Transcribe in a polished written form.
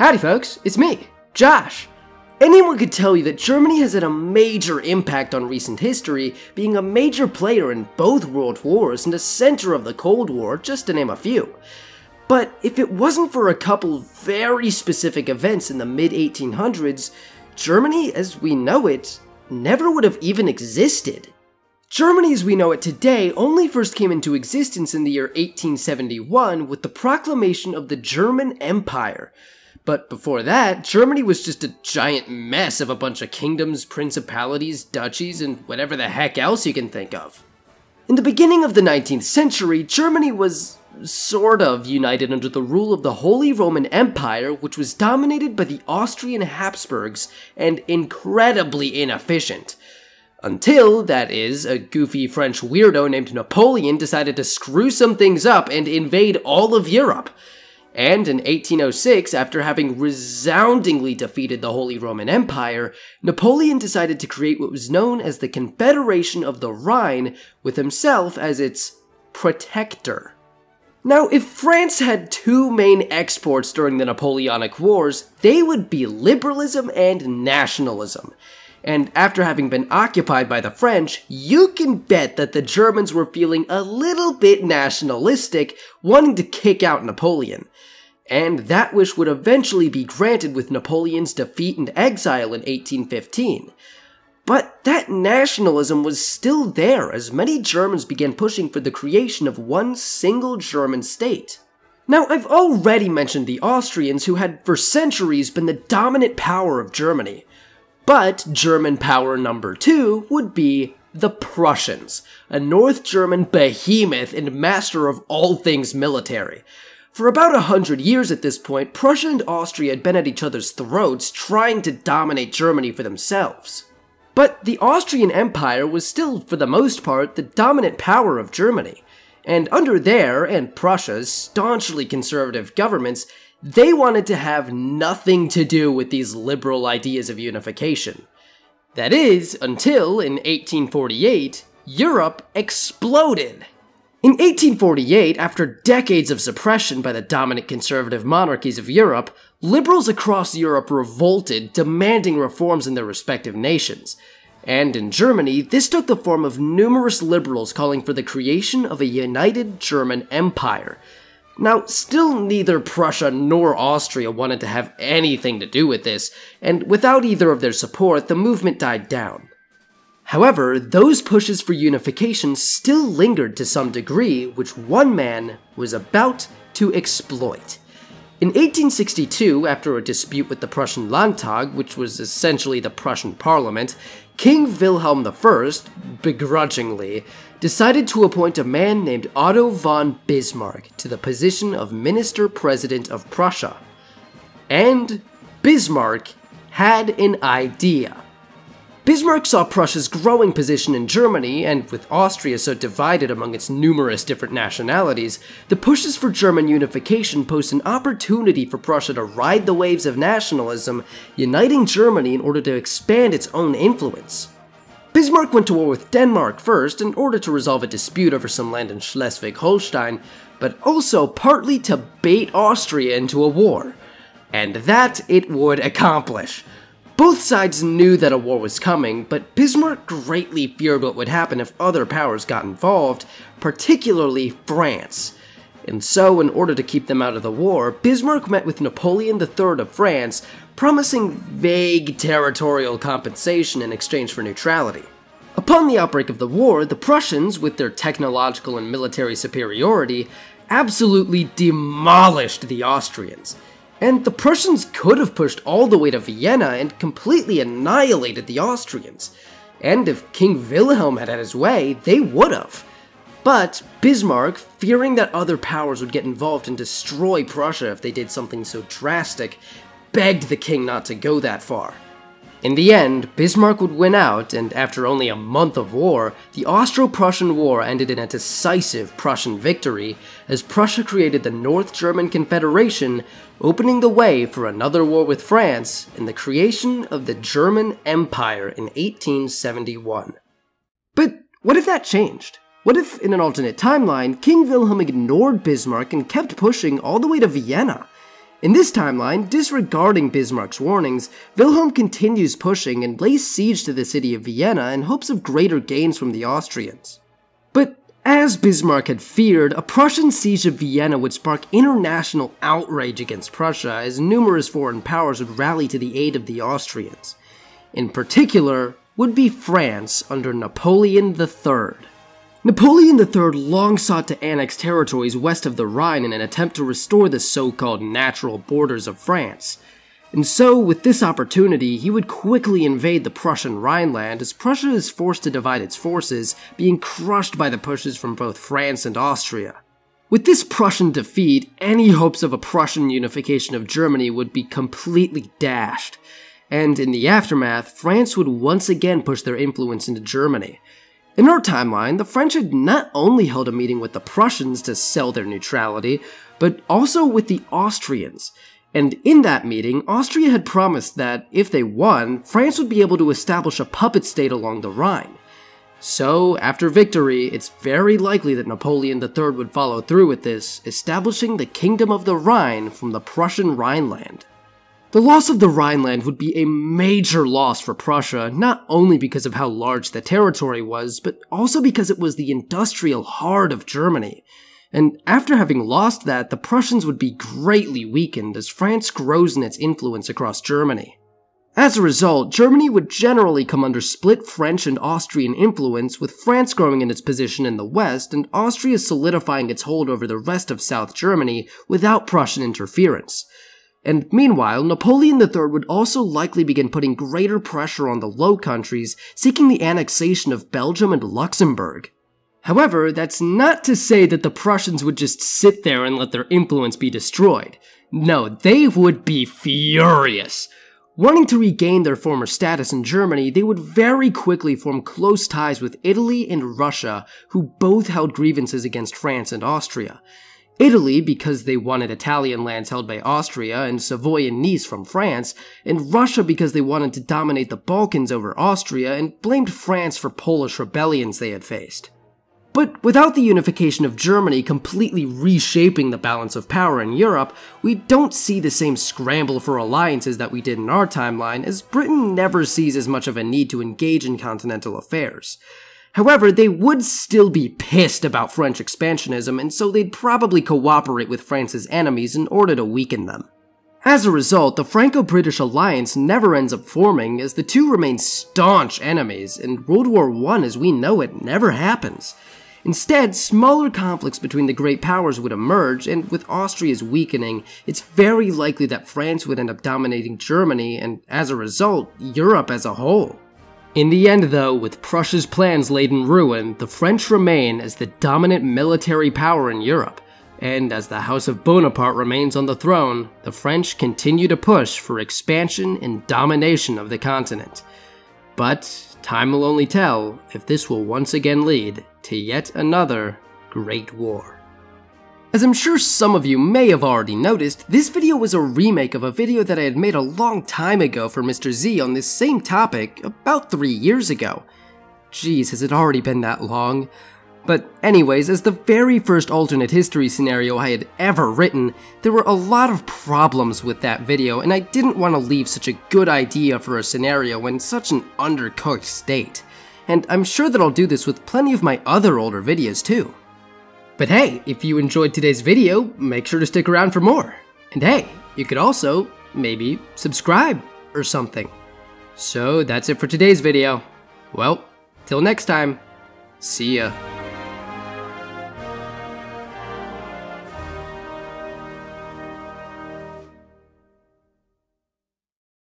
Howdy folks, it's me, Josh. Anyone could tell you that Germany has had a major impact on recent history, being a major player in both world wars and the center of the Cold War, just to name a few. But if it wasn't for a couple very specific events in the mid-1800s, Germany as we know it never would have even existed. Germany as we know it today only first came into existence in the year 1871 with the proclamation of the German Empire. But before that, Germany was just a giant mess of a bunch of kingdoms, principalities, duchies, and whatever the heck else you can think of. In the beginning of the 19th century, Germany was sort of united under the rule of the Holy Roman Empire, which was dominated by the Austrian Habsburgs and incredibly inefficient. Until, that is, a goofy French weirdo named Napoleon decided to screw some things up and invade all of Europe. And in 1806, after having resoundingly defeated the Holy Roman Empire, Napoleon decided to create what was known as the Confederation of the Rhine, with himself as its protector. Now, if France had two main exports during the Napoleonic Wars, they would be liberalism and nationalism. And after having been occupied by the French, you can bet that the Germans were feeling a little bit nationalistic, wanting to kick out Napoleon. And that wish would eventually be granted with Napoleon's defeat and exile in 1815. But that nationalism was still there as many Germans began pushing for the creation of one single German state. Now, I've already mentioned the Austrians, who had for centuries been the dominant power of Germany. But German power number two would be the Prussians, a North German behemoth and master of all things military. For about 100 years at this point, Prussia and Austria had been at each other's throats trying to dominate Germany for themselves. But the Austrian Empire was still, for the most part, the dominant power of Germany. And under their and Prussia's staunchly conservative governments, they wanted to have nothing to do with these liberal ideas of unification. That is, until in 1848, Europe exploded. In 1848, after decades of suppression by the dominant conservative monarchies of Europe, liberals across Europe revolted, demanding reforms in their respective nations. And in Germany, this took the form of numerous liberals calling for the creation of a united German Empire. Now, still neither Prussia nor Austria wanted to have anything to do with this, and without either of their support, the movement died down. However, those pushes for unification still lingered to some degree, which one man was about to exploit. In 1862, after a dispute with the Prussian Landtag, which was essentially the Prussian parliament, King Wilhelm I, begrudgingly, decided to appoint a man named Otto von Bismarck to the position of Minister-President of Prussia. And Bismarck had an idea. Bismarck saw Prussia's growing position in Germany, and with Austria so divided among its numerous different nationalities, the pushes for German unification posed an opportunity for Prussia to ride the waves of nationalism, uniting Germany in order to expand its own influence. Bismarck went to war with Denmark first in order to resolve a dispute over some land in Schleswig-Holstein, but also partly to bait Austria into a war. And that it would accomplish. Both sides knew that a war was coming, but Bismarck greatly feared what would happen if other powers got involved, particularly France. And so, in order to keep them out of the war, Bismarck met with Napoleon III of France, promising vague territorial compensation in exchange for neutrality. Upon the outbreak of the war, the Prussians, with their technological and military superiority, absolutely demolished the Austrians. And the Prussians could have pushed all the way to Vienna and completely annihilated the Austrians. And if King Wilhelm had had his way, they would have. But Bismarck, fearing that other powers would get involved and destroy Prussia if they did something so drastic, begged the king not to go that far. In the end, Bismarck would win out, and after only a month of war, the Austro-Prussian War ended in a decisive Prussian victory, as Prussia created the North German Confederation, opening the way for another war with France and the creation of the German Empire in 1871. But what if that changed? What if, in an alternate timeline, King Wilhelm ignored Bismarck and kept pushing all the way to Vienna? In this timeline, disregarding Bismarck's warnings, Wilhelm continues pushing and lays siege to the city of Vienna in hopes of greater gains from the Austrians. But as Bismarck had feared, a Prussian siege of Vienna would spark international outrage against Prussia, as numerous foreign powers would rally to the aid of the Austrians. In particular, would be France under Napoleon III. Napoleon III long sought to annex territories west of the Rhine in an attempt to restore the so-called natural borders of France, and so with this opportunity he would quickly invade the Prussian Rhineland as Prussia is forced to divide its forces, being crushed by the pushes from both France and Austria. With this Prussian defeat, any hopes of a Prussian unification of Germany would be completely dashed, and in the aftermath, France would once again push their influence into Germany. In our timeline, the French had not only held a meeting with the Prussians to sell their neutrality, but also with the Austrians, and in that meeting, Austria had promised that, if they won, France would be able to establish a puppet state along the Rhine. So, after victory, it's very likely that Napoleon III would follow through with this, establishing the Kingdom of the Rhine from the Prussian Rhineland. The loss of the Rhineland would be a major loss for Prussia, not only because of how large the territory was, but also because it was the industrial heart of Germany. And after having lost that, the Prussians would be greatly weakened as France grows in its influence across Germany. As a result, Germany would generally come under split French and Austrian influence, with France growing in its position in the west and Austria solidifying its hold over the rest of South Germany without Prussian interference. And meanwhile, Napoleon III would also likely begin putting greater pressure on the Low Countries, seeking the annexation of Belgium and Luxembourg. However, that's not to say that the Prussians would just sit there and let their influence be destroyed. No, they would be furious. Wanting to regain their former status in Germany, they would very quickly form close ties with Italy and Russia, who both held grievances against France and Austria. Italy, because they wanted Italian lands held by Austria and Savoy and Nice from France, and Russia because they wanted to dominate the Balkans over Austria and blamed France for Polish rebellions they had faced. But without the unification of Germany completely reshaping the balance of power in Europe, we don't see the same scramble for alliances that we did in our timeline, as Britain never sees as much of a need to engage in continental affairs. However, they would still be pissed about French expansionism, and so they'd probably cooperate with France's enemies in order to weaken them. As a result, the Franco-British alliance never ends up forming, as the two remain staunch enemies, and World War I as we know it never happens. Instead, smaller conflicts between the great powers would emerge, and with Austria's weakening, it's very likely that France would end up dominating Germany, and as a result, Europe as a whole. In the end though, with Prussia's plans laid in ruin, the French remain as the dominant military power in Europe, and as the House of Bonaparte remains on the throne, the French continue to push for expansion and domination of the continent. But time will only tell if this will once again lead to yet another Great War. As I'm sure some of you may have already noticed, this video was a remake of a video that I had made a long time ago for Mr. Z on this same topic about 3 years ago. Jeez, has it already been that long? But anyways, as the very first alternate history scenario I had ever written, there were a lot of problems with that video, and I didn't want to leave such a good idea for a scenario in such an undercooked state. And I'm sure that I'll do this with plenty of my other older videos too. But hey, if you enjoyed today's video, make sure to stick around for more. And hey, you could also, maybe, subscribe or something. So that's it for today's video. Well, till next time, see ya.